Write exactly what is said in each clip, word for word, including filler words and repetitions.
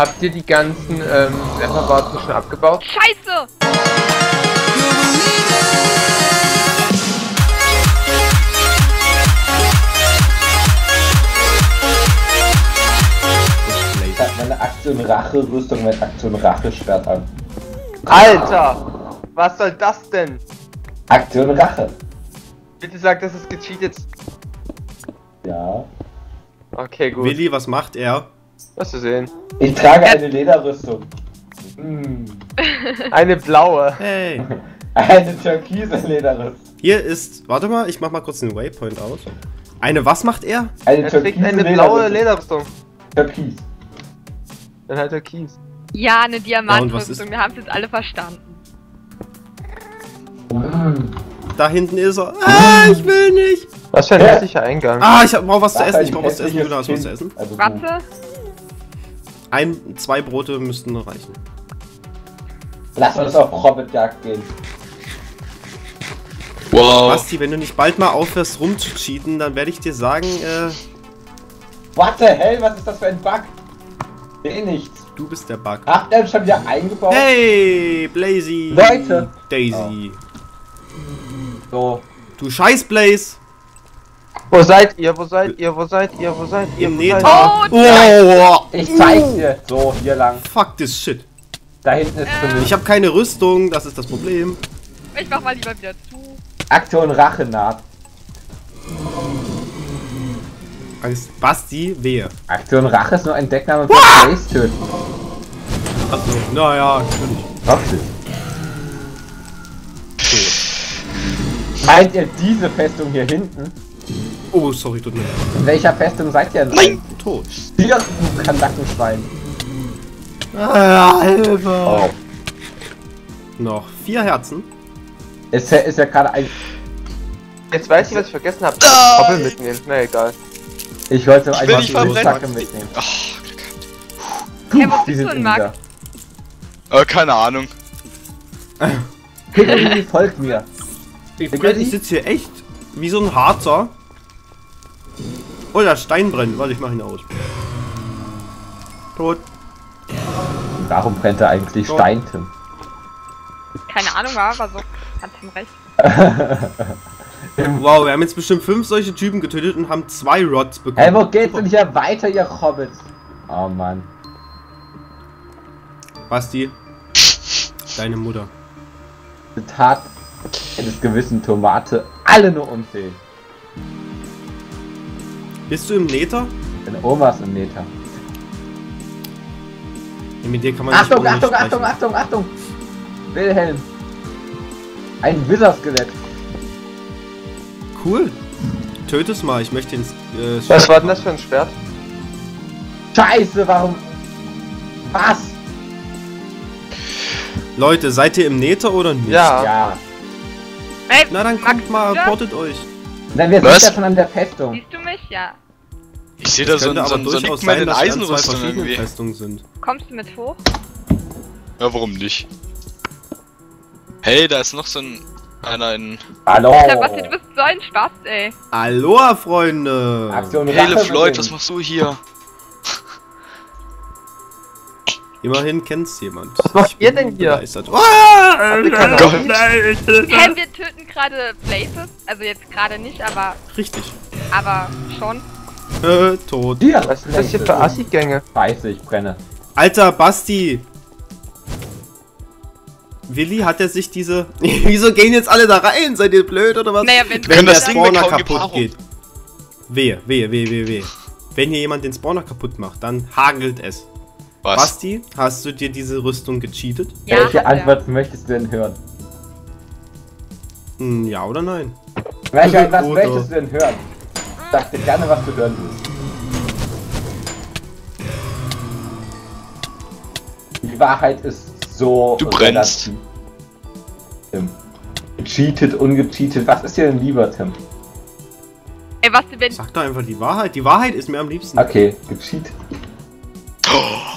Habt ihr die ganzen ähm, Trefferwarzen schon abgebaut? Scheiße! Ich hab meine Aktion Rache-Rüstung mit Aktion Rache-Schwert an. Alter! Was soll das denn? Aktion Rache! Bitte sag, das ist gecheatet. Ja. Okay, gut. Willi, was macht er? Was zu sehen. Ich trage eine Lederrüstung. Mm. Eine blaue. Hey. Eine türkise Lederrüstung. Hier ist. Warte mal, ich mach mal kurz den Waypoint aus. Eine was macht er? Eine er türkise eine Lederrüstung. Blaue Lederrüstung. Türkis. Dann halt türkis. Ja, eine Diamantrüstung. Ja, wir haben es jetzt alle verstanden. Mm. Da hinten ist er. Ah, ich will nicht. Was für ein hässlicher Eingang. Ah, ich brauch was zu essen. Ich brauch was zu essen. Du hast was zu essen. Also warte. Ein, zwei Brote müssten reichen. Lass uns auf Robbenjagd gehen. Wow. Basti, wenn du nicht bald mal aufhörst rumzucheaten, dann werde ich dir sagen, äh... What the hell, was ist das für ein Bug? Seh nichts. Du bist der Bug. Ach, der ist schon wieder eingebaut. Hey, Blazy. Leute. Daisy. Oh. So. Du scheiß Blaze. Wo seid ihr? Wo seid ihr? Wo seid ihr? Wo seid ihr? Im Nether. Oh, ich zeig's dir. So, hier lang. Fuck this shit. Da hinten ist äh. für mich. Ich hab keine Rüstung, das ist das Problem. Ich mach mal lieber wieder zu. Aktion Rache naht. Angst, Basti, wehe. Aktion Rache ist nur ein Deckname für ah. Blaze töten. Achso, naja, natürlich. Toxisch. So. Meint ihr diese Festung hier hinten? Oh, sorry, tut mir leid. In welcher Festung seid ihr denn? Nein! Tot! Stier, du Kandackenschwein! Ah, Hilfe! Oh. Noch vier Herzen. Ist ja, ist ja gerade ein... Jetzt weiß ich, was ich vergessen habe. Ah, Koppel mitnehmen, na nee, egal. Ich wollte einfach die Sacke mitnehmen. Oh, Glück gehabt. Hey, was Max? Äh, keine Ahnung. Piccoli, folgt mir. Ich, ich sitze hier echt wie so ein Harzer. Oh, der Stein brennt. Warte, ich mach ihn aus. Tot. Warum brennt er eigentlich Tot. Stein, Tim? Keine Ahnung, aber so hat Tim recht. Wow, wir haben jetzt bestimmt fünf solche Typen getötet und haben zwei Rods bekommen. Hey, wo geht's denn hier weiter, ihr Hobbits? Oh, Mann. Basti. Deine Mutter. Zitat eines gewissen Tomate. Alle nur unfähig. Bist du im Nether? Deine Oma ist im Nether. Ja, mit dir kann man nicht Achtung, Achtung, sprechen. Achtung, Achtung, Achtung! Wilhelm! Ein Wither-Skelett. Cool! Töte es mal, ich möchte den äh, Schwert. Was war denn das für ein Schwert? Scheiße, warum? Was? Leute, seid ihr im Nether oder nicht? Ja. ja. Hey, na dann kommt mal, portet euch. Nein, wir was? Sind ja schon an der Festung. Siehst du mich? Ja. Ich sehe da so ein so durchaus sein, dass Eisenrüstung zwei verschiedene Festungen sind. Kommst du mit hoch? Ja, warum nicht? Hey, da ist noch so ein... einer in... Hallo! Basti, du bist so ein Spaß, ey! Aloha, Freunde! Aktion hey, LeFloid, was machst du hier? Immerhin kennt's jemand. Was macht ihr denn hier? Begeistert. Oh, äh, äh, Gott. Nein, hey, wir töten gerade Blazes. Also jetzt gerade nicht, aber... Richtig. Aber schon. Äh, tot. Ja, was sind das hier für Assi-Gänge? Scheiße, ich brenne. Alter, Basti! Willi, hat er sich diese... Wieso gehen jetzt alle da rein? Seid ihr blöd oder was? Naja, wenn, wenn der das Spawner kaputt geht. Wehe, wehe, wehe, wehe, wehe. Wenn hier jemand den Spawner kaputt macht, dann hagelt es. Was? Basti, hast du dir diese Rüstung gecheatet? Ja, welche Antwort ja. möchtest du denn hören? Hm, ja oder nein? Welche Antwort oder. möchtest du denn hören? Ich dachte gerne, was du hören willst. Die Wahrheit ist so... Du brennst. Tim. Gecheatet, ungecheatet, was ist dir denn lieber, Tim? Ey, was du denn? Sag doch einfach die Wahrheit. Die Wahrheit ist mir am liebsten. Okay, gecheatet.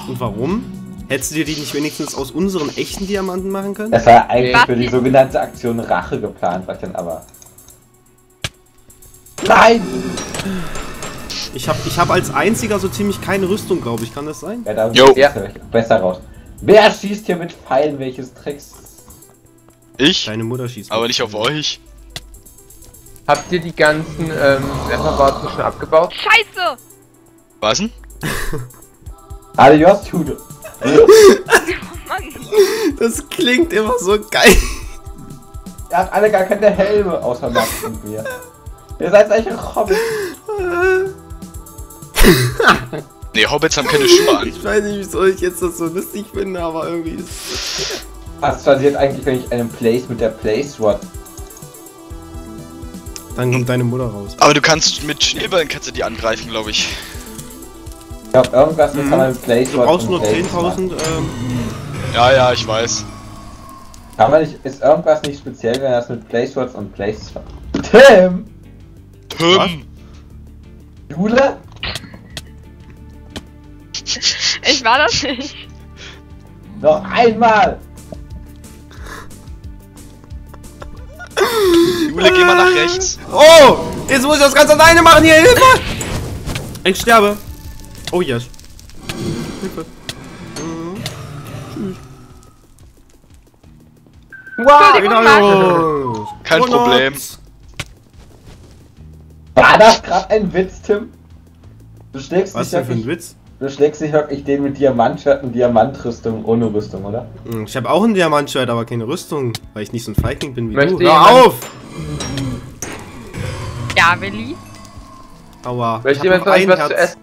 Und warum? Hättest du dir die nicht wenigstens aus unseren echten Diamanten machen können? Das war eigentlich Basti. Für die sogenannte Aktion Rache geplant, was denn aber... Nein! Ich habe ich hab als einziger so ziemlich keine Rüstung, glaube ich. Kann das sein? Ja, da sieht ja besser raus. Wer schießt hier mit Pfeilen welches Tricks? Ich? Deine Mutter schießt. Aber nicht auf euch. Habt ihr die ganzen ähm, Reservoirs schon abgebaut? Scheiße! Was denn? Adios, Jude. Das klingt immer so geil. Ihr habt alle gar keine Helme, außer Max und mir. Ihr seid eigentlich Hobbits. Ne, Hobbits haben keine Schuhe an. Ich weiß nicht, wieso ich jetzt das so lustig finde, aber irgendwie ist... Was passiert eigentlich, wenn ich einen Place mit der Place-Sword? Dann kommt deine Mutter raus. Aber du kannst mit Schneebällen kannst du die angreifen, glaube ich. Ich glaube, irgendwas mit mhm. einem Place-Sword. Du brauchst nur zehntausend, ähm... Ja, ja, ich weiß. Aber ist irgendwas nicht speziell, wenn das mit Place-Swords und Place-Swords... Tim! Tim! Jule? Ich war das nicht. Noch einmal! Jule, geh mal nach rechts. Oh! Jetzt muss ich das Ganze alleine machen hier, Hilfe! Ich sterbe. Oh yes. Hilfe. Mhm. Tschüss. Wow, genau. Kein oh, Problem. War das gerade ein Witz, Tim? Du schlägst Was dich denn für ein Witz? Du schlägst dich wirklich den mit Diamantschwert und Diamantrüstung ohne Rüstung, oder? Ich habe auch ein Diamantschwert, aber keine Rüstung, weil ich nicht so ein Feigling bin wie Möchte du. Hör auf! Ja, Willi? Aua. Möchte jemand von euch was zu essen?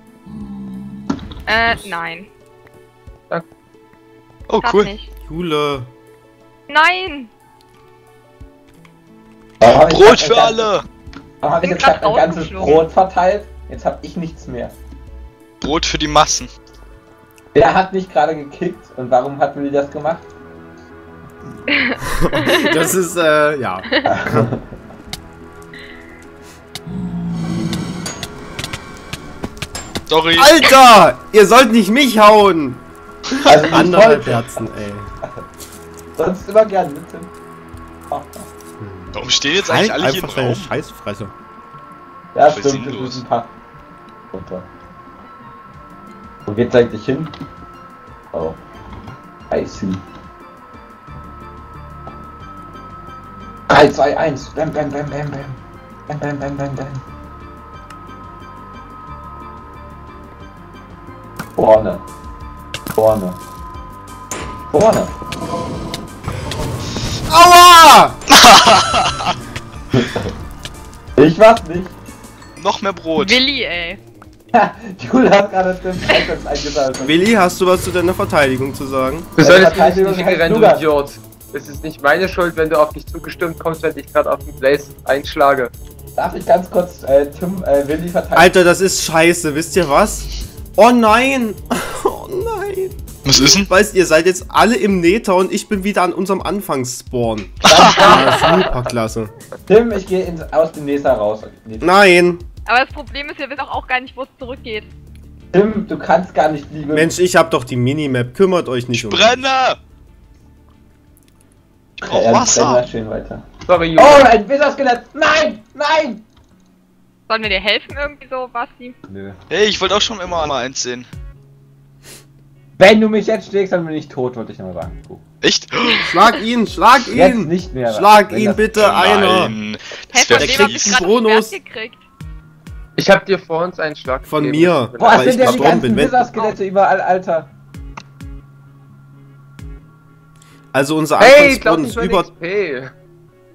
Äh, nein. Danke. Oh, cool. Jule. Nein! Oh, Brot für alle! Aber hab ich jetzt ein ganzes Brot verteilt? Jetzt hab ich nichts mehr. Brot für die Massen. Wer hat mich gerade gekickt und warum hat Willi das gemacht? Das ist, äh, ja. Sorry. Alter! Ihr sollt nicht mich hauen! Also anderthalb Herzen, ey. Sonst immer gern, bitte. Oh. Warum stehen jetzt eigentlich halt alle hier drauf? Scheißfresse. Ja, stimmt, das ist ein paar. Runter. Wo geht's eigentlich hin? Oh. Eisen. drei, zwei, eins. Bam, bam, bam, bam, bam. Bam, bam, bam, bam, bam. Vorne. Vorne. Vorne. Aua! Ich war's nicht. Noch mehr Brot. Willi, ey. Jule hat gerade den Scheiß eingesammelt. Willi, hast du was zu deiner Verteidigung zu sagen? Du solltest mich nicht rennen, du Idiot. Es ist nicht meine Schuld, wenn du auf mich zugestimmt kommst, wenn ich gerade auf den Blaze einschlage. Darf ich ganz kurz äh, Tim, äh, Willi verteidigen? Alter, das ist scheiße, wisst ihr was? Oh nein! Oh nein! Was ist denn? Weißt ihr, seid jetzt alle im Nether und ich bin wieder an unserem Anfangsspawn. Super klasse. Tim, ich gehe aus dem Nether raus. Nether. Nein. Aber das Problem ist, ihr wisst auch, auch gar nicht, wo es zurückgeht. Tim, du kannst gar nicht liegen. Mensch, ich hab doch die Minimap. Kümmert euch nicht um. Brenner! Ich brauch ja, Wasser. Schön weiter. Sorry, oh, ein Wither-Skelett! Nein! Nein! Sollen wir dir helfen irgendwie so, Basti? Nö. Hey, ich wollte auch schon immer mal eins sehen. Wenn du mich jetzt schlägst, dann bin ich tot, wollte ich nochmal sagen. Oh. Echt? Schlag ihn, schlag ihn! Jetzt nicht mehr. Schlag ihn bitte, einer! Das wäre fies. Bonus. Ich hab dir vor uns einen Schlag von gegeben. Mir. Boah, weil sind ich gestorben bin. Wither-Skelette überall, Alter. Also unser Anfangsboden ist über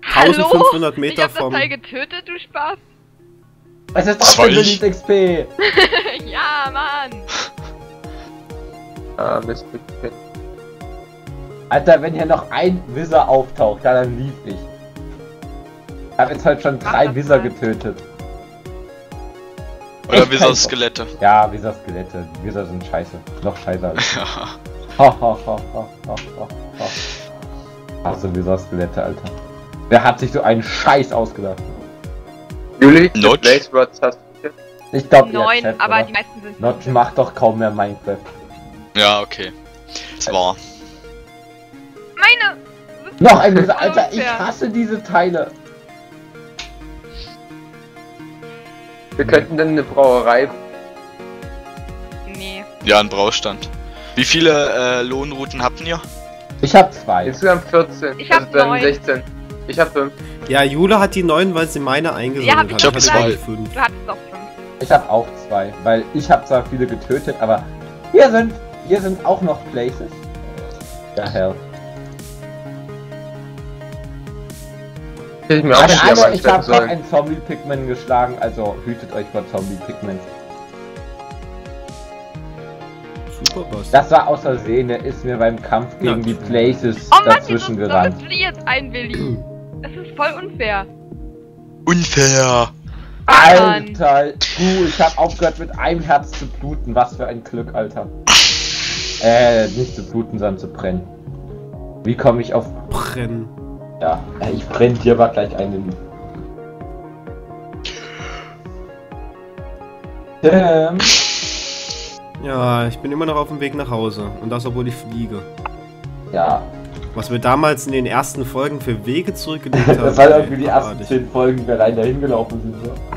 eintausendfünfhundert Meter ich hab vom... Ich hab das Teil getötet, du Spaß! Was ist das für ein X P? Ja, Mann! Ah, Mist. Alter, wenn hier noch ein Wizard auftaucht, ja, dann lief ich. Ich hab jetzt halt schon drei Wizard getötet. Oder Wizard-Skelette. Ja, Wizard-Skelette. Wizard sind scheiße. Noch scheiße. Ho, ho, ho, ho, ho, ho. Also Wizard-Skelette, Alter. Wer hat sich so einen Scheiß ausgedacht? Juli? Notch? Ich glaube, neun, aber die meisten sind... Notch macht doch kaum mehr Minecraft. Ja, okay. Es war. Meine! Noch ein bisschen, Alter, ich hasse diese Teile. Wir könnten dann eine Brauerei Ja, ein Braustand. Wie viele äh, Lohnrouten habt ihr? Ich hab zwei. Insgesamt vierzehn. Ich hab also sechzehn. Ich hab fünf. Ja, Jule hat die neun, weil sie meine eingesammelt hat. Ja, ich hab zwei. fünf. Du hattest auch fünf. Ich hab auch zwei, weil ich hab zwar viele getötet, aber hier sind, hier sind auch noch Places. Ja, hell. Ich, mir also auch einmal, ich hab noch einen Zombie-Pigman geschlagen, also hütet euch vor Zombie-Pigmans. Das war aus der Sehne, ist mir beim Kampf gegen die Places oh Mann, dazwischen das, gerannt. Das will jetzt ein Willi. Das ist voll unfair. Unfair. Alter, du, ich hab aufgehört mit einem Herz zu bluten. Was für ein Glück, Alter. Äh, nicht zu bluten, sondern zu brennen. Wie komme ich auf... Brennen. Ja, ich brenne dir aber gleich einen... Damn. Ja, ich bin immer noch auf dem Weg nach Hause. Und das, obwohl ich fliege. Ja. Was wir damals in den ersten Folgen für Wege zurückgelegt haben. Das waren irgendwie die ersten zehn Folgen, die wir allein dahin gelaufen sind. So.